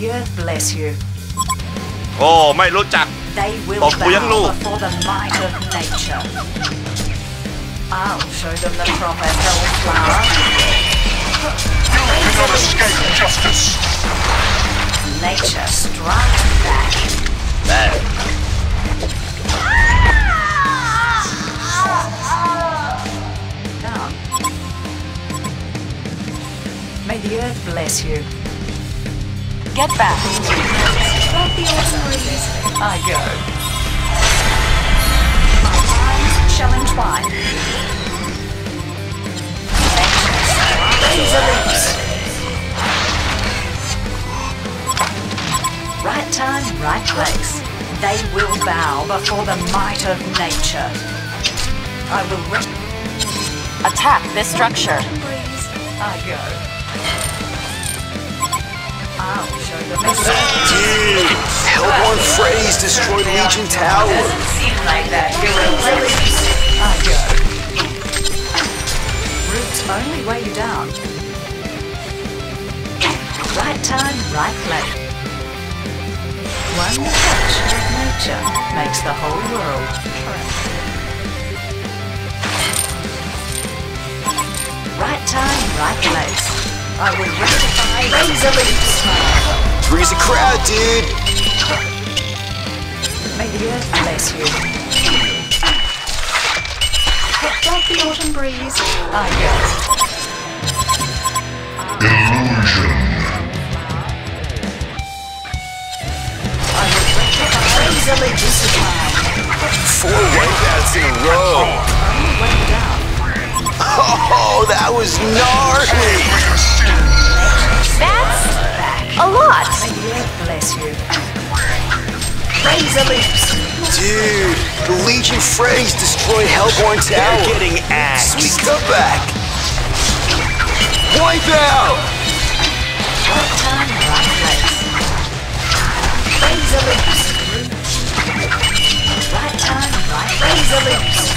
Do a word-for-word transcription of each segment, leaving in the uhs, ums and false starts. the earth bless you. โอ้ ไม่รู้จัก ตบกูยังลูก I'll show them the proper hellflower. You cannot escape justice. Nature strikes back. There. Now. May the earth bless you. Get back. Stop the ordinaries. I go. My lines shall entwine. Razor loops. Right time, right place. They will bow before the might of nature. I will re- attack this structure. I go. Hellborn phrase destroyed Legion Tower. Doesn't seem like that. You're a really I go. Roots only weigh you down. Right time, right place. One touch of nature makes the whole world proud. Right time, right place. I will rectify Razor loops. Freeze a crowd, dude. May the earth bless you. Picked up the autumn breeze. I go. Illusion. I will rectify Razor loops. Four wipeouts in a row. Oh, that was gnarly. A lot! Bless you. Razor lips! Dude, the Legion phrase destroyed Hellborn Tower. They're getting axed. Step back! Wipe out! Right time, right place. Razor lips! Right time, right Razor lips!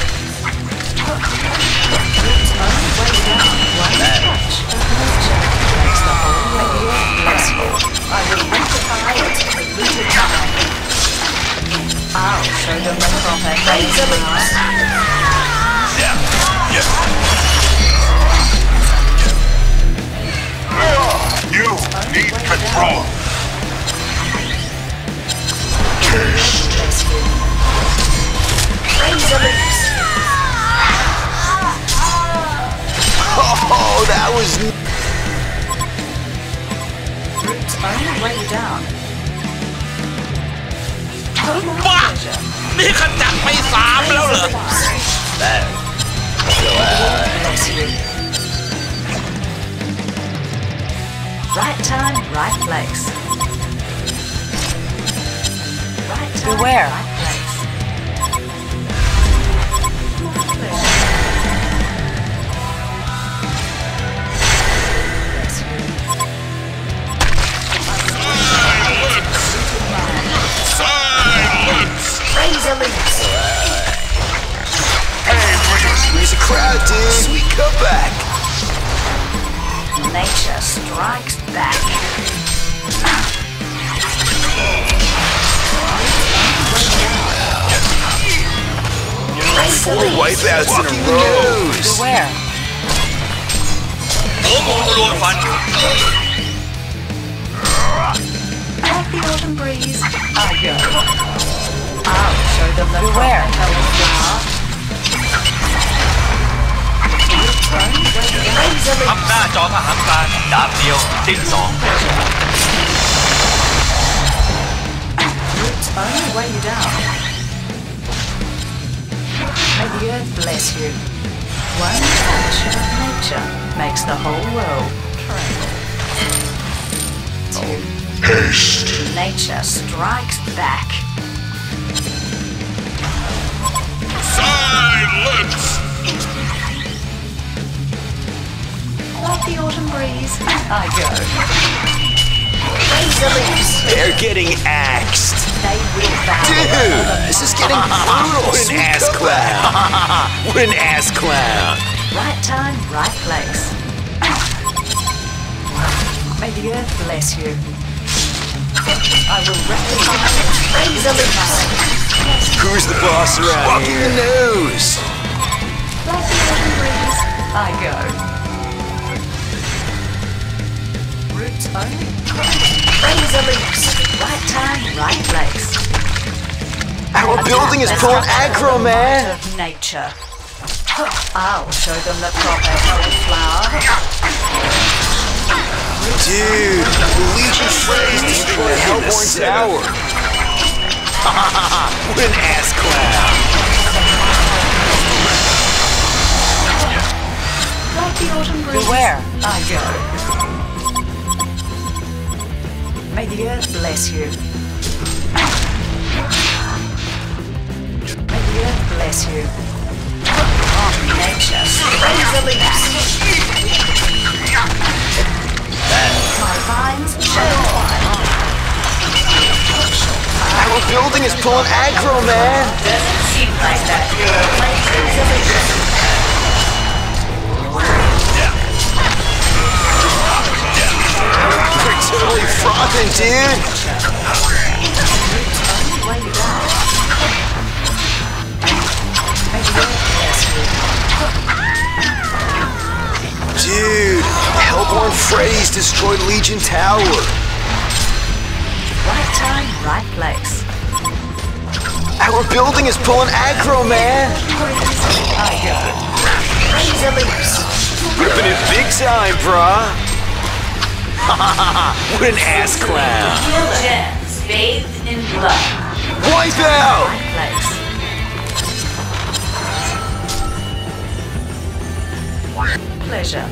Roots only way down one touch of nature makes the whole way. I will rectify it to the Legion Tower. I'll show them the proper Razor loops. Yeah. Yes. You need control. Razor loops. Oh, that was... Only way down. What? This has been three times now. Right time, right place. Right time, beware. Right place. Razor loops. There's a crowd, dude. Sweet comeback. Nature strikes back. Four wipeouts in a row. Beware. Like the autumn breeze. I go. I'll show them the beware. Roots only weigh you down. May the earth bless you. One touch of nature makes the whole world tremble. Haste. Nature strikes back. Like the autumn breeze, I go. Razor lips. They're getting axed. They will bow. Dude, this is getting brutal. What an ass clown. What an ass clown. Right time, right place. May the earth bless you. I will recognize Razor lips. Who's the boss around here? Fucking nose! I go. Root only. Razor loops. Right time, right place. Our I building is pulling aggro, man. Of nature. I'll show them the proper flower. Dude, the Legion phrased destroyed the Hellborn Tower. What an ass clown. Like the autumn breeze. Beware, I go. May the earth bless you. May the earth bless you. Oh, nature, razor leaps. My vines shall fly. Our building is pulling aggro, man. Doesn't seem like that. You're totally frothing, dude. Dude, Hellborn phrase destroyed Legion Tower. Right time, right place. Our building is pulling aggro, man. Razor loops. Ripping it big time, brah. What an ass clown. Steel gems bathed in blood. Wipe out. Right place. Pleasure.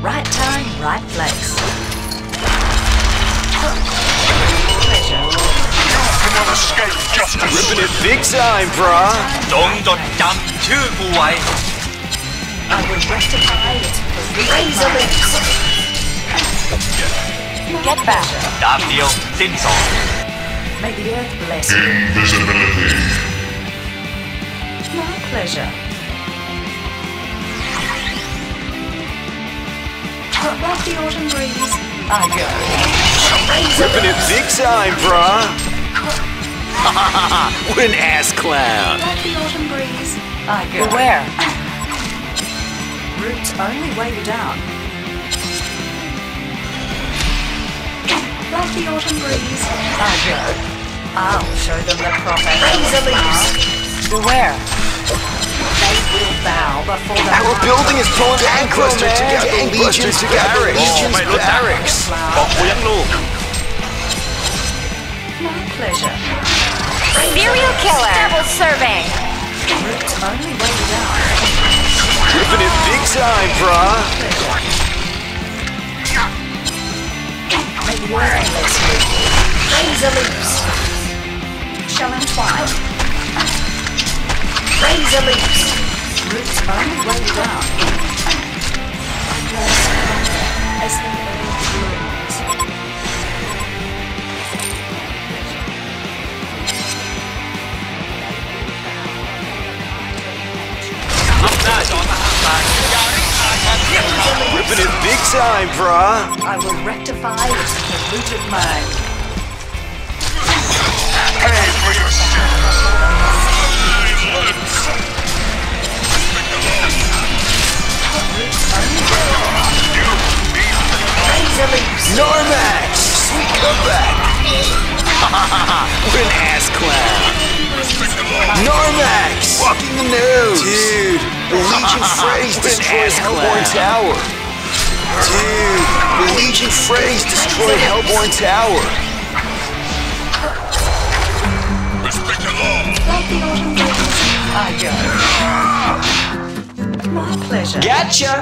Right time, right place. Pleasure. You cannot escape justice. Ripping it big time, brah. Dong dong dong two boy. I will rectify it. Razor lips. Get back. Damn deal, thin song. May the earth bless you. Invisibility. My pleasure. Like the autumn breeze, I go. Ripping it big time, brah. What an ass clown. Like the autumn breeze, I go. Beware. Roots only weigh you down. Like the autumn breeze, I go. I'll show them the proper razor leaves. Beware. They will bow before the Our fire. Building is pulling aggro, man. Together, Legion's barracks. Legion's barracks. My pleasure. Serial killer. Double serving. Root's only way down. Ripping it big time, brah. Maybe you're a Razor loops. Shall entwine. Razor loops. Roots only way down. As the earth blooms. I'm not on the hotline. Ripping it big time, brah. I will rectify its polluted mind. Pay for your sin. Normax! Sweet comeback! What an ass clown! Normax! Walking the nose! Dude, the Legion phrase destroys Hellborn Tower! Dude, the Legion phrase destroyed Hellborn Tower! Respect the law! I go. My pleasure. Gotcha!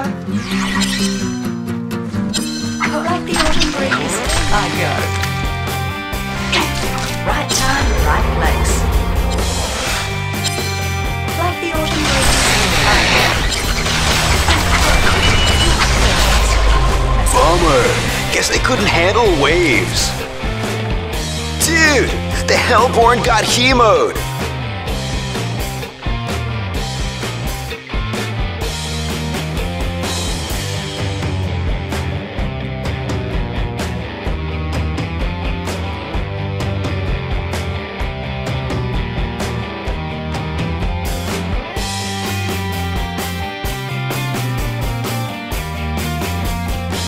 Like the autumn breeze, I go. Right time, right place. Like the autumn breeze, I go. Bummer. Guess they couldn't handle waves. Dude, the Hellborn got hemoed.